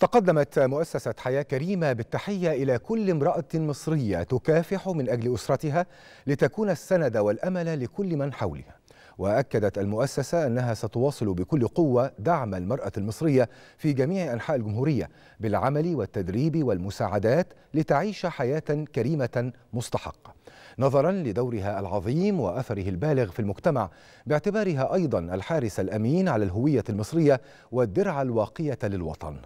تقدمت مؤسسة حياة كريمة بالتحية إلى كل امرأة مصرية تكافح من أجل أسرتها لتكون السند والأمل لكل من حولها. وأكدت المؤسسة أنها ستواصل بكل قوة دعم المرأة المصرية في جميع أنحاء الجمهورية بالعمل والتدريب والمساعدات لتعيش حياة كريمة مستحقة، نظرا لدورها العظيم وأثره البالغ في المجتمع، باعتبارها أيضا الحارس الأمين على الهوية المصرية والدرع الواقية للوطن.